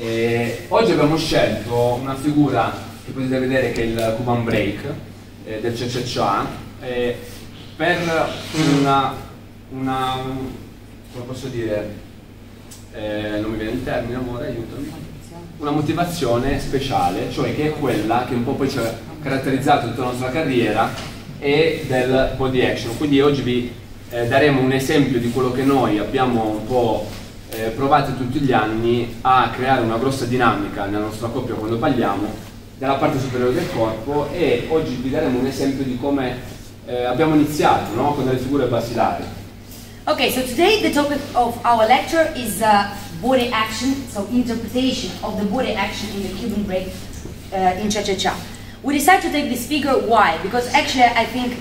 Oggi abbiamo scelto una figura che potete vedere che è il Cuban Break del Cha Cha Cha, per una come posso dire, non mi viene il termine, amore, aiutami, una motivazione speciale, cioè che è quella che un po' poi ci ha caratterizzato tutta la nostra carriera, e del body action. Quindi oggi vi daremo un esempio di quello che noi abbiamo un po' provate tutti gli anni a creare una grossa dinamica nella nostra coppia quando parliamo della parte superiore del corpo, e oggi vi daremo un esempio di come abbiamo iniziato, no? Con delle figure basilari. Ok, so today the topic of our lecture is body action, so interpretation of the body action in the Cuban break in Cha Cha Cha. We decided to take this figure, why? Because actually I think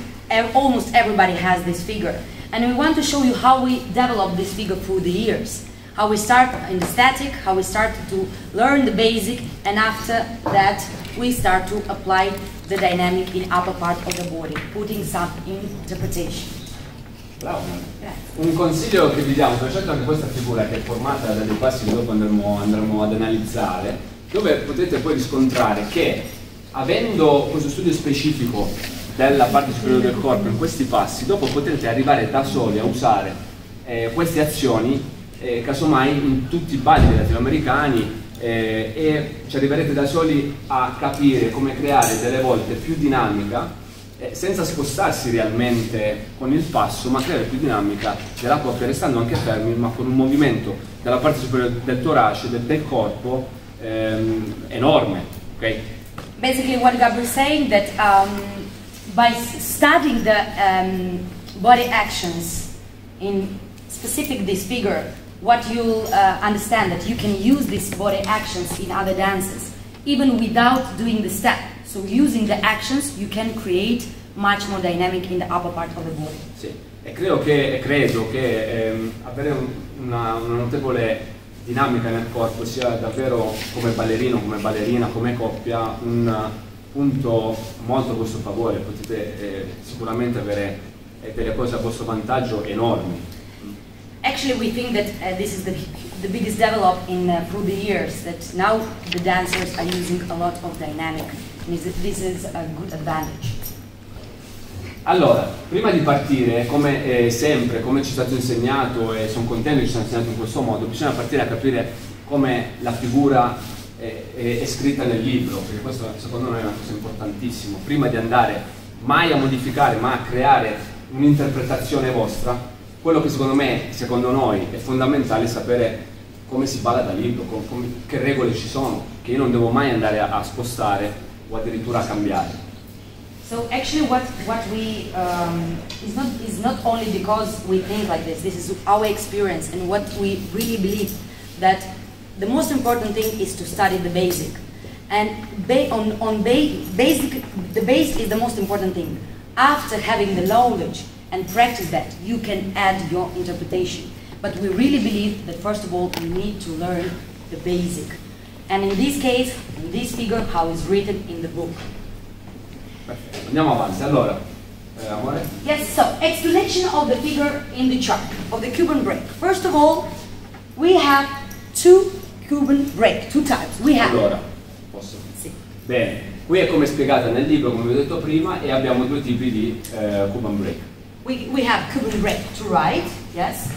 almost everybody has this figure, and we want to show you how we develop this figure through the years. How we start in the static, how we start to learn the basic, and after that we start to apply the dynamic in upper part of the body, putting some interpretation. Bravo. Un consiglio che vi diamo, soprattutto anche questa figura che è formata da dei passi che dopo andremo ad analizzare, dove potete poi riscontrare che avendo questo studio specifico della parte superiore del corpo in questi passi, dopo potete arrivare da soli a usare queste azioni casomai in tutti i balli latinoamericani, e ci arriverete da soli a capire come creare delle volte più dinamica, senza spostarsi realmente con il passo, ma creare più dinamica della coppia restando anche fermi, ma con un movimento della parte superiore del torace, del corpo enorme. Okay? Basically what Gabriel is saying, that by studying the body actions in specific this figure, what you'll understand that you can use these body actions in other dances even without doing the step. So using the actions you can create much more dynamic in the upper part of the body. Sì, e credo che avere una notevole dinamica nel corpo sia davvero, come ballerino, come ballerina, come coppia, un punto molto a vostro favore. Potete sicuramente avere delle cose a vostro vantaggio enormi. Actually, we think that this is the biggest development in, through the years, that now the dancers are using a lot of dynamic. This is a good advantage. Allora, prima di partire, come sempre, come ci è stato insegnato, e sono contento che ci sia insegnato in questo modo, bisogna partire a capire come la figura è scritta nel libro, perché questo secondo noi è una cosa importantissima. Prima di andare mai a modificare, ma a creare un'interpretazione vostra, quello che secondo noi, è fondamentale è sapere come si balla da libro, che regole ci sono, che io non devo mai andare a spostare o addirittura a cambiare. So actually what we is not only because we think like this. This is our experience and what we really believe, that the most important thing is to study the basic. And the base is the most important thing. After having the knowledge and practice that, you can add your interpretation. But we really believe that first of all you need to learn the basic. And in this case, in this figure, how it's written in the book. Perfetto. Andiamo avanti. Allora, amore? Yes, so explanation of the figure in the chart of the Cuban break. First of all, we have two Cuban break, two types. We have. Allora, posso? Sì. Bene. Qui è come spiegata nel libro, come vi ho detto prima, e abbiamo due tipi di Cuban break. We have Cuban break to right, yes,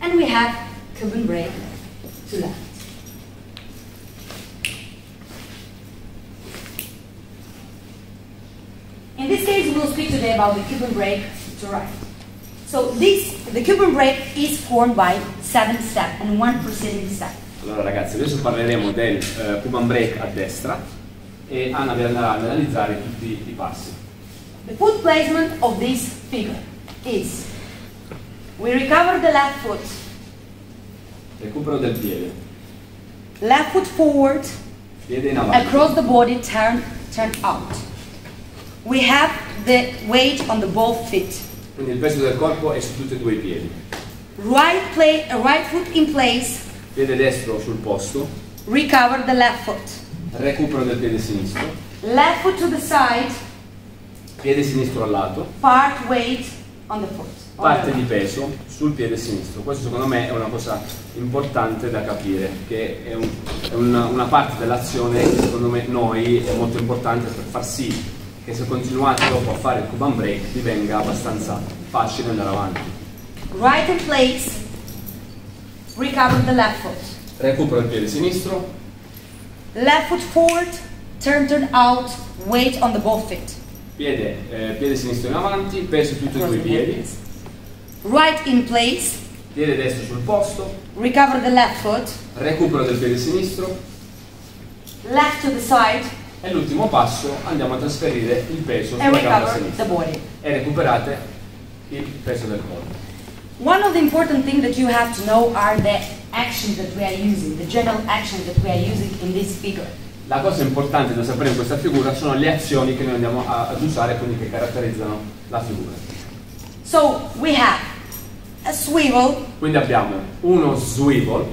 and we have Cuban break to left. In this case, we'll speak today about the Cuban break to right. So the Cuban break is formed by 7 steps and 1 preceding step. Allora ragazzi, adesso parleremo del Cuban break a destra, e Anna vi andrà ad analizzare tutti i passi. The foot placement of this figure is: we recover the left foot, recupero del piede, left foot forward, piede in avanti, across the body, turn out. We have the weight on the both feet. Quindi il peso del corpo è su tutti e due i piedi. Right foot in place. Piede destro sul posto. Recover the left foot. Recupero del piede sinistro. Left foot to the side. Piede sinistro al lato. Part weight Parte di peso sul piede sinistro. Questo secondo me è una cosa importante da capire, che è una parte dell'azione che secondo me noi è molto importante per far sì che se continuate dopo a fare il Cuban Break divenga abbastanza facile andare avanti. Right in place, recover the left foot. Recupero il piede sinistro. Left foot forward, turn out, weight on the both feet. Piede sinistro in avanti, peso tutti e due i piedi. Right in place. Piede destro sul posto. Recover the left foot. Recupero del piede sinistro. Left to the side. E l'ultimo passo, andiamo a trasferire il peso sulla gamba sinistra e recuperate il peso del corpo. One of the important things that you have to know are the actions that we are using, the general actions that we are using in this figure. La cosa importante da sapere in questa figura sono le azioni che noi andiamo ad usare, quindi che caratterizzano la figura. So we have a swivel. Quindi abbiamo uno swivel.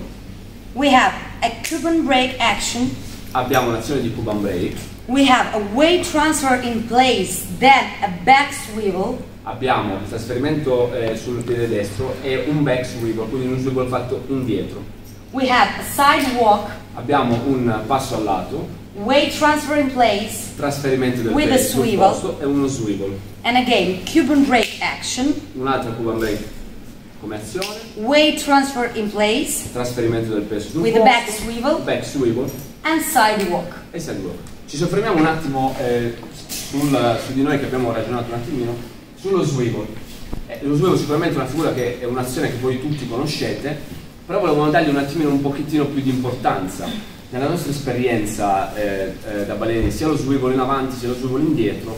We have a Cuban break action. Abbiamo un'azione di Cuban break. We have a weight transfer in place, then a back swivel. Abbiamo il trasferimento sul piede destro e un back swivel, quindi un swivel fatto indietro. We have a sidewalk. Abbiamo un passo al lato. Weight transfer in place. Trasferimento del peso sul posto e uno swivel. And again, Cuban break action. Un'altra Cuban break come azione. Weight transfer in place. Trasferimento del peso sul posto. With a back swivel. Back swivel. And sidewalk. E sidewalk. Ci soffermiamo un attimo su di noi che abbiamo ragionato un attimino sullo swivel. Lo swivel sicuramente è una figura che è un'azione che voi tutti conoscete, però volevamo dargli un attimino un pochettino più di importanza. Nella nostra esperienza da ballerini, sia lo swivel in avanti sia lo swivel indietro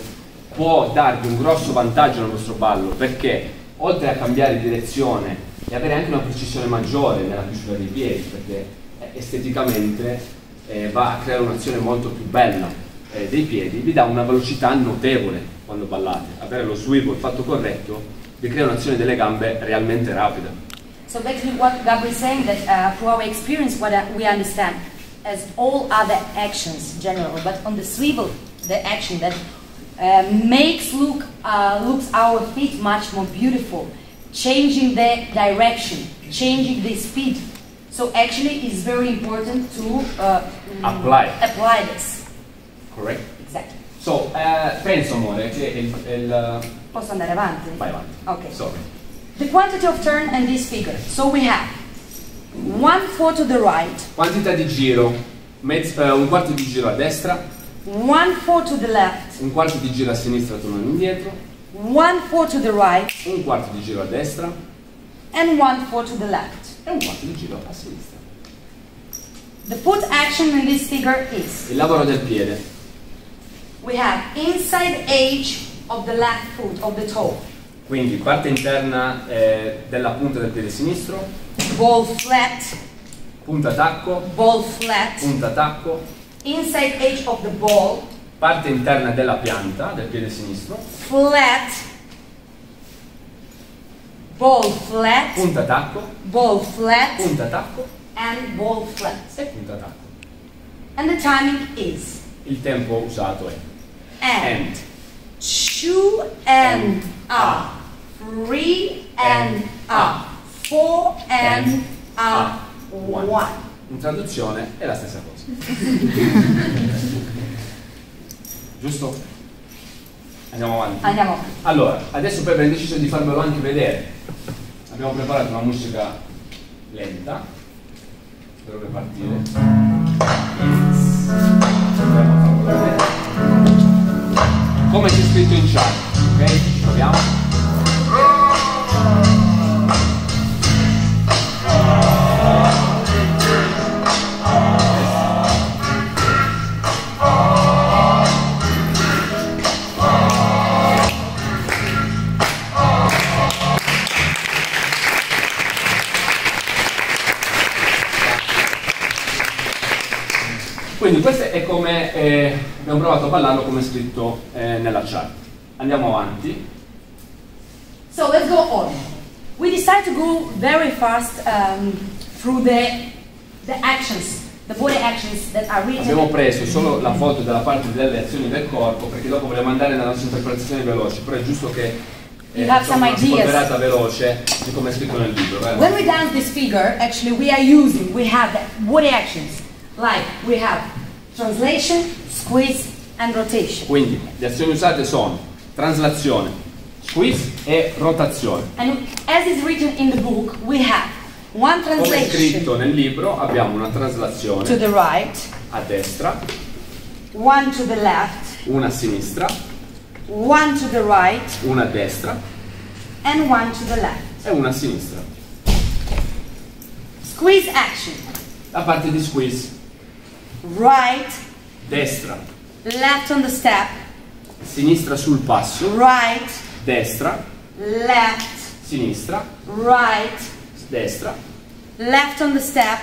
può darvi un grosso vantaggio nel vostro ballo, perché oltre a cambiare direzione e avere anche una precisione maggiore nella chiusura dei piedi, perché esteticamente va a creare un'azione molto più bella dei piedi, vi dà una velocità notevole quando ballate. Avere lo swivel fatto corretto vi crea un'azione delle gambe realmente rapida. So basically what Gabriel is saying that through our experience what we understand as all other actions general, but on the swivel the action that looks our feet much more beautiful, changing the direction, changing the speed. So actually it's very important to apply this. Correct? Exactly. So, penso amore che posso andare avanti? Vai avanti. Okay. Sorry. The quantity of turn in this figure. So we have 1/4 to the right. Quantità di giro, un quarto di giro a destra. 1/4 to the left. Un quarto di giro a sinistra tornando indietro. 1/4 to the right. Un quarto di giro a destra. And 1/4 to the left. E un quarto di giro a sinistra. The foot action in this figure is il lavoro del piede. We have inside edge of the left foot of the toe. Quindi parte interna della punta del piede sinistro. Ball flat. Punta tacco. Ball flat. Punta tacco. Inside edge of the ball. Parte interna della pianta del piede sinistro. Flat. Ball flat, punta tacco, ball flat, punta tacco, and ball flat, e punta tacco. And the timing is? Il tempo usato è and, 2 and a, 3 and a, 4 and a, 1. In traduzione è la stessa cosa. Giusto? Andiamo avanti. Andiamo. Allora, adesso poi abbiamo deciso di farvelo anche vedere. Abbiamo preparato una musica lenta, dovrebbe partire. Come c'è scritto in chat, ok? Ci proviamo. Quindi questo è come abbiamo provato a ballarlo come scritto nella chat. Andiamo avanti. So let's go on. We decide to go very fast through the actions, the body actions that are written. Abbiamo preso solo la foto della parte delle azioni del corpo perché dopo vogliamo andare nella nostra interpretazione veloce, però è giusto che you have some ideas. Veloce, di come è scritto nel libro, when we dance this figure, actually we are using, we have that, what actions? Like we have translation, squeeze and rotation. Quindi le azioni usate sono traslazione, squeeze e rotazione. And as is written in the book, we have one translation. Come è scritto nel libro, abbiamo una traslazione to the right, a destra, one to the left, una a sinistra, one to the right, una a destra, and one to the left, e una a sinistra. Squeeze action. La parte di squeeze. Right, destra. Left on the step. Sinistra sul passo. Right, destra. Left, sinistra. Right, destra. Left on the step.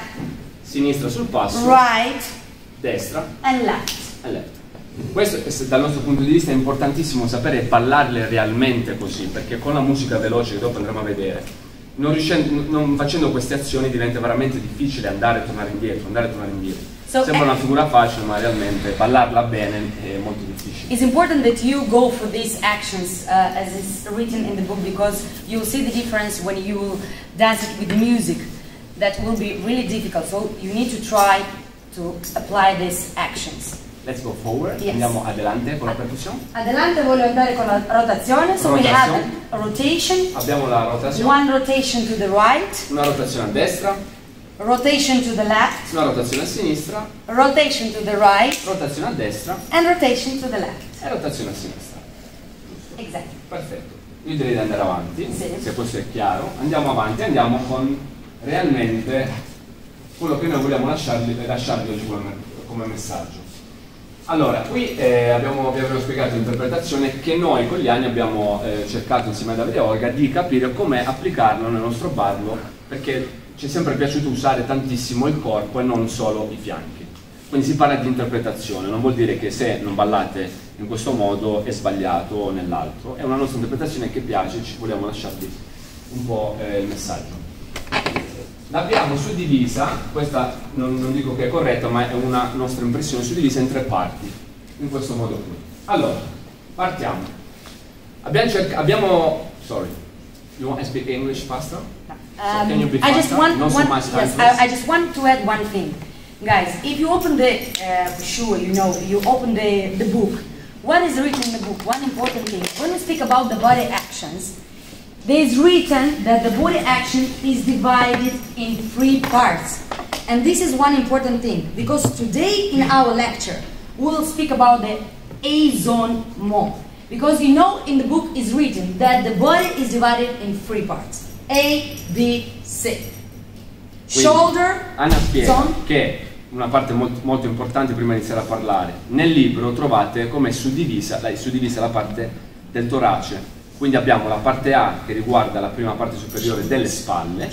Sinistra sul passo. Right, destra. And left. And left. Questo dal nostro punto di vista è importantissimo sapere e ballarle realmente così, perché con la musica veloce che dopo andremo a vedere, non facendo queste azioni diventa veramente difficile andare e tornare indietro, andare e tornare indietro. Sembra una figura facile, ma realmente ballarla bene è molto difficile. It's important that you go for these actions as is written in the book, because you'll see the difference when you dance it with music. That will be really difficult, so you need to try to apply these actions. Let's go forward. Yes. Andiamo adelante con la percussione. Adelante, voglio andare con la rotazione. So we have a rotation. Abbiamo la rotazione. One rotation to the right. Una rotazione a destra. Rotation to the left. Una rotazione a sinistra. Rotation to the right. Rotazione a destra. And rotation to the left. E rotazione a sinistra. Giusto. Esatto. Perfetto. Io direi di andare avanti. Sì. Se questo è chiaro. Andiamo avanti, andiamo con realmente quello che noi vogliamo lasciarvi oggi come messaggio. Allora, qui vi avevo spiegato l'interpretazione che noi con gli anni abbiamo cercato insieme a Davide e Olga di capire come applicarlo nel nostro ballo, perché ci è sempre piaciuto usare tantissimo il corpo e non solo i fianchi. Quindi si parla di interpretazione, non vuol dire che se non ballate in questo modo è sbagliato o nell'altro, è una nostra interpretazione che piace e ci vogliamo lasciarvi un po' il messaggio. L'abbiamo suddivisa, questa non dico che è corretta, ma è una nostra impressione, suddivisa in tre parti, in questo modo qui. Allora, partiamo. Abbiamo sorry, you want to speak English faster? So can you be faster? I just want to add one thing. Guys, if you open the, sure, you know, you open the book, what is written in the book? One important thing, when we speak about the body actions, there is written that the body action is divided in three parts. And this is one important thing, because today in our lecture we'll speak about the A zone more. Because you know in the book is written that the body is divided in three parts. A, B, C. Shoulder, Anna spiega che una parte molto, molto importante prima di iniziare a parlare. Nel libro trovate come è suddivisa la parte del torace. Quindi abbiamo la parte A che riguarda la prima parte superiore delle spalle,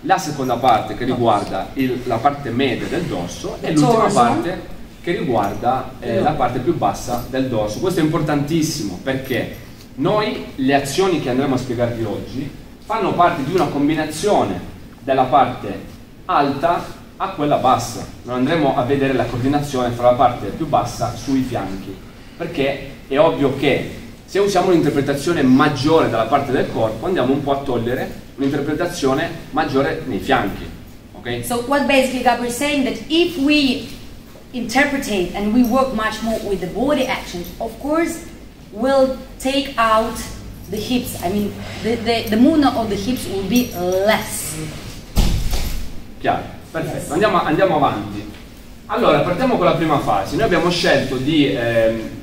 la seconda parte che riguarda la parte media del dorso e l'ultima parte che riguarda la parte più bassa del dorso. Questo è importantissimo perché noi le azioni che andremo a spiegarvi oggi fanno parte di una combinazione della parte alta a quella bassa. Non andremo a vedere la coordinazione fra la parte più bassa sui fianchi, perché è ovvio che se usiamo un'interpretazione maggiore dalla parte del corpo, andiamo un po' a togliere un'interpretazione maggiore nei fianchi. Okay? So what basically Gabriel is saying that if we interpretate and we work much more with the body actions, of course we'll take out the hips. I mean the movement of the hips will be less. Chiaro, perfetto. Yes. Andiamo avanti. Allora, partiamo con la prima fase. Noi abbiamo scelto di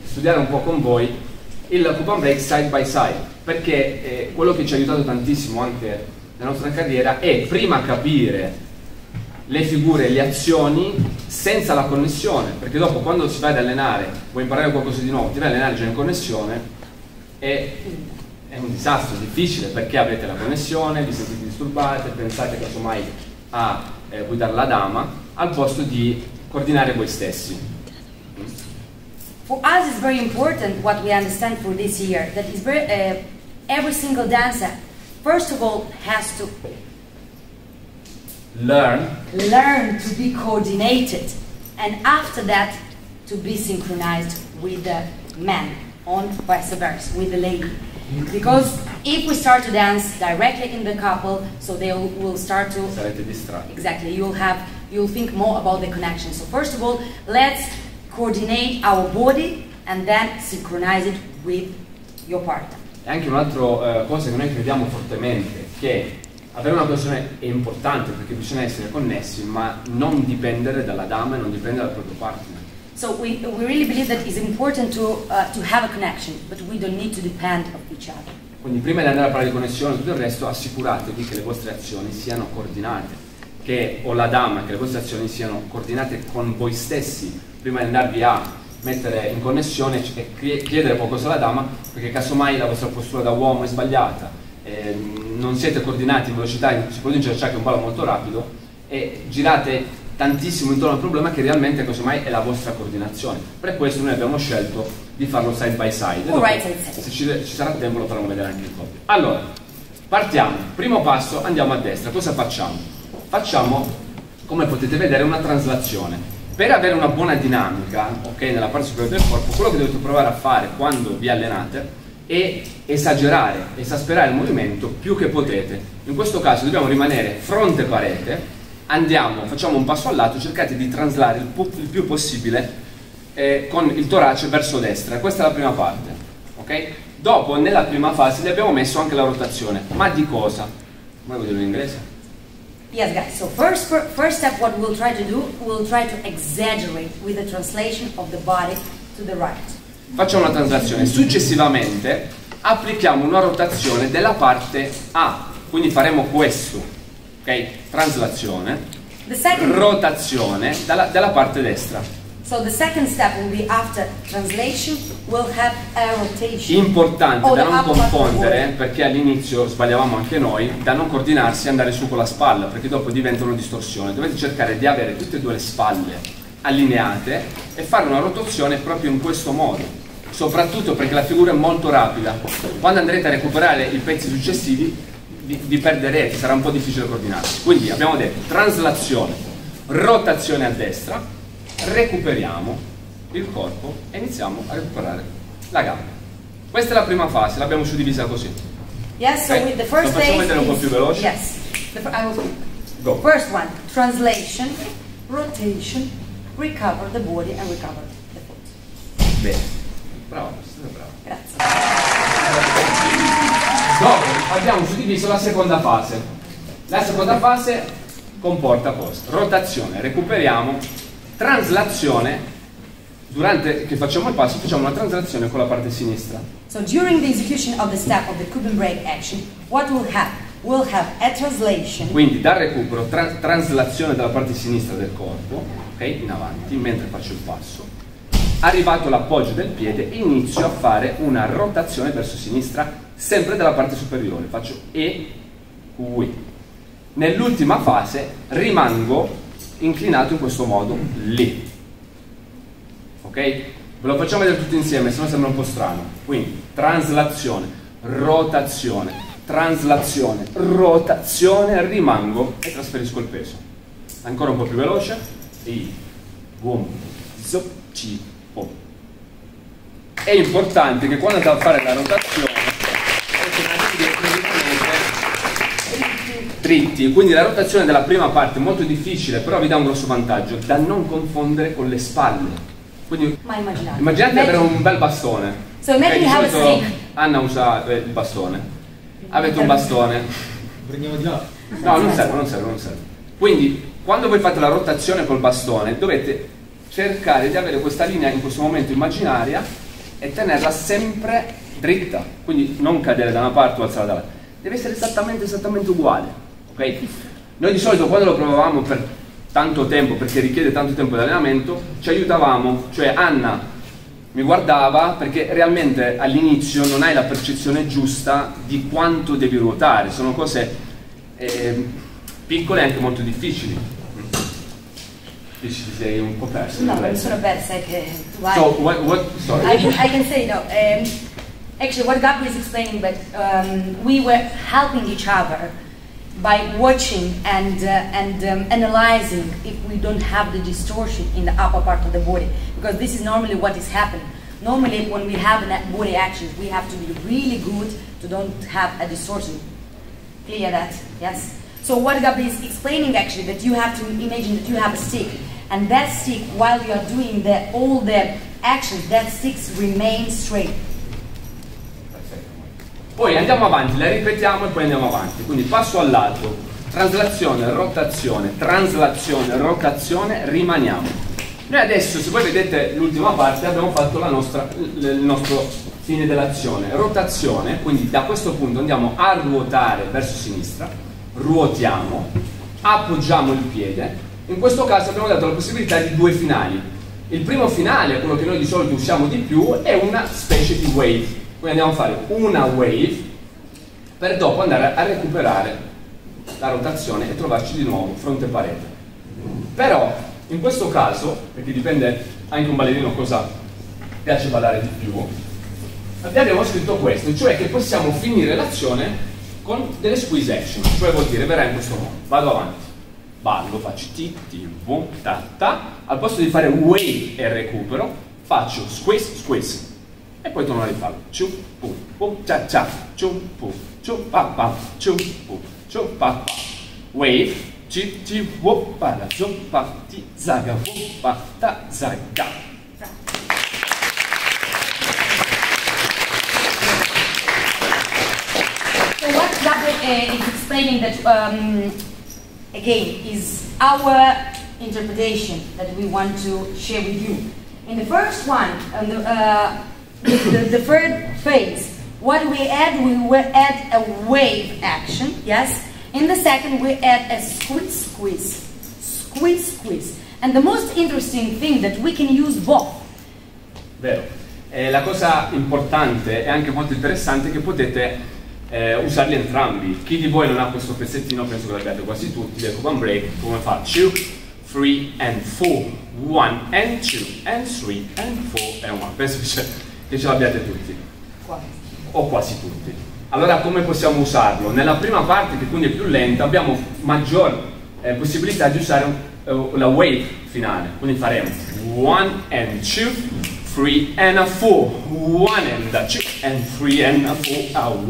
studiare un po' con voi il Cuban Break side by side, perché quello che ci ha aiutato tantissimo anche nella nostra carriera è prima capire le figure e le azioni senza la connessione, perché dopo quando si va ad allenare, vuoi imparare qualcosa di nuovo, ti vai ad allenare già in connessione, è un disastro, difficile, perché avete la connessione, vi sentite disturbate, pensate casomai a guidare la dama, al posto di coordinare voi stessi. For us, it's very important what we understand for this year, that is very, every single dancer, first of all, has to learn to be coordinated, and after that, to be synchronized with the man, on vice versa, with the lady. because if we start to dance directly in the couple, so they will start to exactly, you'll think more about the connection. So first of all, let's coordinate our body and then synchronize it with your partner. E anche un'altra cosa che noi crediamo fortemente, che avere una relazione è importante perché bisogna essere connessi, ma non dipendere dalla dama e non dipendere dal proprio partner. So we really believe that it's important to have a connection, but we don't need to depend on each other. Quindi prima di andare a parlare di connessione e tutto il resto, assicuratevi che le vostre azioni siano coordinate, che o la dama, che le vostre azioni siano coordinate con voi stessi, prima di andarvi a mettere in connessione e chiedere qualcosa alla dama, perché casomai la vostra postura da uomo è sbagliata, non siete coordinati in velocità, si produce un cerchio, un ballo molto rapido, e girate tantissimo intorno al problema che realmente casomai è la vostra coordinazione. Per questo noi abbiamo scelto di farlo side by side. Se ci sarà tempo lo faremo vedere anche in coppia. Allora, partiamo. Primo passo, andiamo a destra. Cosa facciamo? Facciamo, come potete vedere, una translazione. Per avere una buona dinamica, ok, nella parte superiore del corpo, quello che dovete provare a fare quando vi allenate è esagerare, esasperare il movimento più che potete. In questo caso dobbiamo rimanere fronte parete, andiamo, facciamo un passo al lato, cercate di traslare il più possibile con il torace verso destra. Questa è la prima parte, ok? Dopo, nella prima fase, le abbiamo messo anche la rotazione. Ma di cosa? Come lo dico in inglese? Yes, guys. So first step, what we'll try to do, we'll try to exaggerate with the translation of the body to the right. Facciamo una translazione. Successivamente applichiamo una rotazione della parte A. Quindi faremo questo, ok? Translazione, rotazione dalla parte destra. So the second step will be after translation, we'll have a rotation. Importante da non confondere, perché all'inizio sbagliavamo anche noi, da non coordinarsi e andare su con la spalla, perché dopo diventa una distorsione. Dovete cercare di avere tutte e due le spalle allineate e fare una rotazione proprio in questo modo, soprattutto perché la figura è molto rapida. Quando andrete a recuperare i pezzi successivi vi perderete, sarà un po' difficile coordinarsi. Quindi abbiamo detto translazione, rotazione a destra, recuperiamo il corpo e iniziamo a recuperare la gamba. Questa è la prima fase, l'abbiamo suddivisa così. Yes, okay. So with the first phase, vedere un po' più veloce. Yes. Go. First one, translation, rotation, recover the body and recover the foot. Bene. Bravo, siete bravo. Grazie. Dopo abbiamo suddiviso la seconda fase. La seconda fase comporta post rotazione, recuperiamo, translazione. Durante che facciamo il passo facciamo una translazione con la parte sinistra. So during the execution of the step of the Cuban break action, what will happen? We'll have a translation. Quindi dal recupero translazione dalla parte sinistra del corpo, ok, in avanti mentre faccio il passo. Arrivato l'appoggio del piede, inizio a fare una rotazione verso sinistra, sempre dalla parte superiore. Faccio E qui. Nell'ultima fase rimango inclinato in questo modo, lì, ok? Ve lo facciamo vedere tutti insieme, se no sembra un po' strano. Quindi translazione, rotazione, translazione, rotazione, rimango e trasferisco il peso. Ancora un po' più veloce. E boom, zop, ci, pom. È importante che quando andate a fare la rotazione dritti, quindi la rotazione della prima parte è molto difficile, però vi dà un grosso vantaggio, da non confondere con le spalle. Quindi immaginate di avere un bel bastone. So imagine you have a stick. Anna usa il bastone. Avete un bastone. Prendiamo di là. No, non serve. Quindi quando voi fate la rotazione col bastone dovete cercare di avere questa linea in questo momento immaginaria e tenerla sempre dritta, quindi non cadere da una parte o alzare dall'altra. Deve essere esattamente uguale. Okay. Noi di solito quando lo provavamo per tanto tempo, perché richiede tanto tempo di allenamento, ci aiutavamo, cioè Anna mi guardava, perché realmente all'inizio non hai la percezione giusta di quanto devi ruotare, sono cose piccole e anche molto difficili. Dici ti sei un po' persa? No, non sono persa, è che... So, what, sorry. I can say no. Actually what Gabri is explaining, but we were helping each other by watching and analyzing if we don't have the distortion in the upper part of the body, because this is normally what is happening. Normally, when we have body actions, we have to be really good to don't have a distortion. Clear that? Yes? So what Gabby is explaining actually, that you have to imagine that you have a stick, and that stick, while you are doing all the actions, that stick remains straight. Poi andiamo avanti, la ripetiamo e poi andiamo avanti. Quindi passo all'altro, translazione, rotazione, rimaniamo. Noi adesso, se voi vedete l'ultima parte, abbiamo fatto il nostro fine dell'azione, rotazione, quindi da questo punto andiamo a ruotare verso sinistra, ruotiamo, appoggiamo il piede. In questo caso abbiamo dato la possibilità di due finali. Il primo finale, quello che noi di solito usiamo di più, è una specie di wave, quindi andiamo a fare una wave per dopo andare a recuperare la rotazione e trovarci di nuovo fronte parete. Però in questo caso, perché dipende anche un ballerino cosa piace ballare di più, abbiamo scritto questo, cioè che possiamo finire l'azione con delle squeeze action, cioè vuol dire verrà in questo modo, vado avanti, ballo, faccio ti, ti, boom, ta, ta, al posto di fare wave e recupero, faccio squeeze, squeeze, e poi torno a rifarlo, ciu, pu, pu, cha, cha, ciu, pu, ciu, pa, pa, ciu, pu, ciu, pa, pa, wave, ci ci wop pa la zoppa ti zaga wop pa ta zaga. So what Davide is explaining that again is our interpretation that we want to share with you. In the first one, the third phase, what we will add a wave action, yes. In the second, we add a squeeze, squeeze, squeeze, squeeze. And the most interesting thing that we can use both. Vero. La cosa importante e anche molto interessante è che potete usarli entrambi. Chi di voi non ha questo pezzettino, penso che l'abbiate quasi tutti, del Cuban Break, come fa? 2, 3 and 4, 1 and 2 and 3 and 4 and 1. Penso che ce l'abbiate tutti. Quasi. O quasi tutti. Allora come possiamo usarlo? Nella prima parte, che quindi è più lenta, abbiamo maggior possibilità di usare la wave finale. Quindi faremo 1 and 2, 3 and a 4, 1 and a 2 and 3 and a 4 a 1.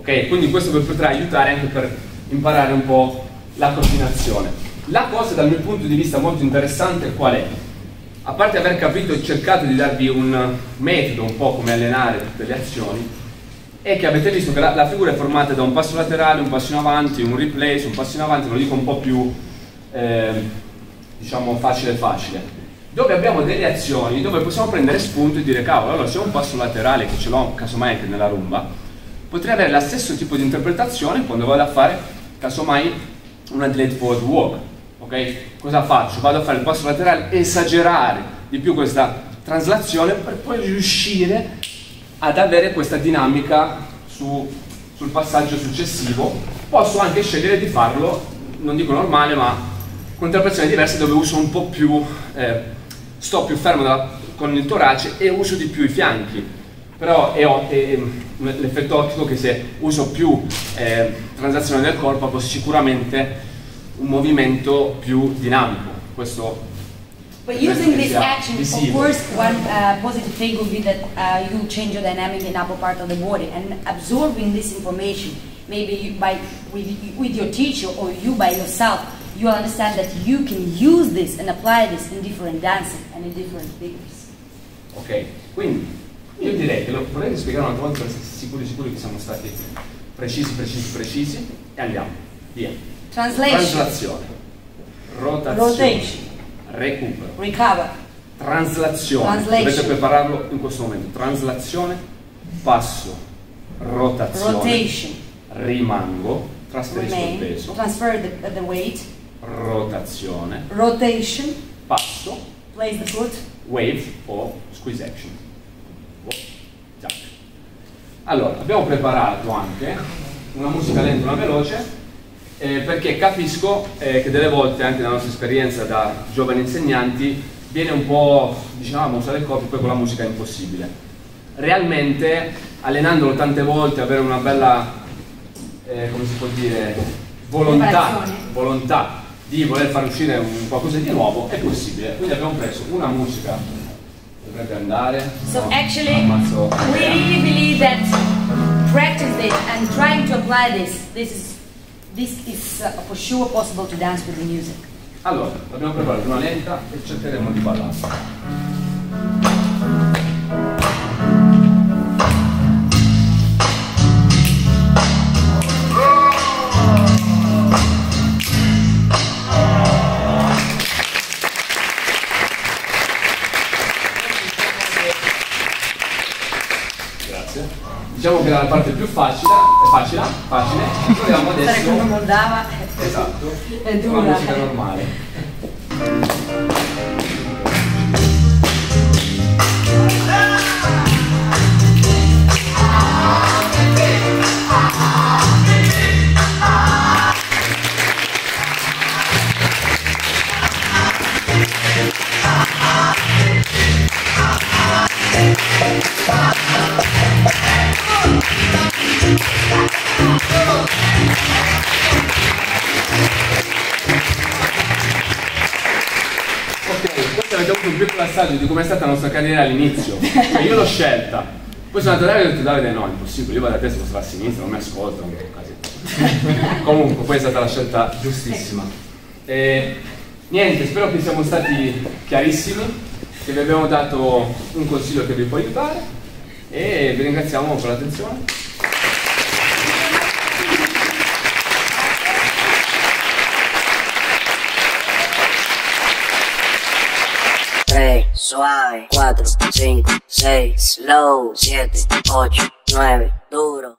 Ok, quindi questo vi potrà aiutare anche per imparare un po' la coordinazione. La cosa dal mio punto di vista molto interessante qual è? A parte aver capito e cercato di darvi un metodo un po' come allenare tutte le azioni, è che avete visto che la figura è formata da un passo laterale, un passo in avanti, un replace, un passo in avanti, ve lo dico un po' più diciamo facile, dove abbiamo delle azioni dove possiamo prendere spunto e dire cavolo, allora se ho un passo laterale che ce l'ho casomai anche nella rumba, potrei avere lo stesso tipo di interpretazione quando vado a fare casomai una delayed forward walk, ok? Cosa faccio? Vado a fare il passo laterale, esagerare di più questa traslazione per poi riuscire ad avere questa dinamica sul passaggio successivo. Posso anche scegliere di farlo, non dico normale, ma con interpretazioni diverse dove uso un po' più, sto più fermo con il torace e uso di più i fianchi, però è l'effetto ottico che se uso più transazione del corpo ho sicuramente un movimento più dinamico. Questo But using this action, of course, one positive thing will be that you change your dynamic in upper part of the body, and absorbing this information, maybe you with your teacher or you by yourself, you understand that you can use this and apply this in different dances and in different figures. Ok, quindi io direi che lo vorrei spiegare un'altra volta per essere sicuri che siamo stati precisi e andiamo, via. Translazione, rotazione. Recupero. Recover. Translazione. Dovete prepararlo in questo momento. Translazione, passo, rotazione. Rotation. Rimango, trasferisco il peso. Transfer the weight. Rotazione. Rotation. Passo. Place the foot. Wave o squeeze action. Allora, abbiamo preparato anche una musica lenta e una veloce. Perché capisco che delle volte, anche nella nostra esperienza da giovani insegnanti, viene un po', diciamo, usare il corpo e poi con la musica è impossibile. Realmente, allenandolo tante volte, avere una bella, come si può dire, volontà di voler far uscire qualcosa di nuovo, è possibile. Quindi abbiamo preso una musica dovete andare. So actually, we really believe that practice this and trying to apply this, this is for sure possible to dance with the music. Allora, abbiamo preparato una lenta e cercheremo di ballare. Diciamo che la parte più facile è facile, proviamo adesso. Come andava? Esatto, è dura. Una musica normale. Assaggio di come è stata la nostra carriera all'inizio, cioè io l'ho scelta, poi sono andato a Davide e ho detto: Davide, no, è impossibile, io vado a destra, posso andare a sinistra, non mi ascoltano, comunque poi è stata la scelta giustissima. E niente, spero che siamo stati chiarissimi, che vi abbiamo dato un consiglio che vi può aiutare e vi ringraziamo per l'attenzione. Suave, 4, 5, 6, slow, 7, 8, 9, duro.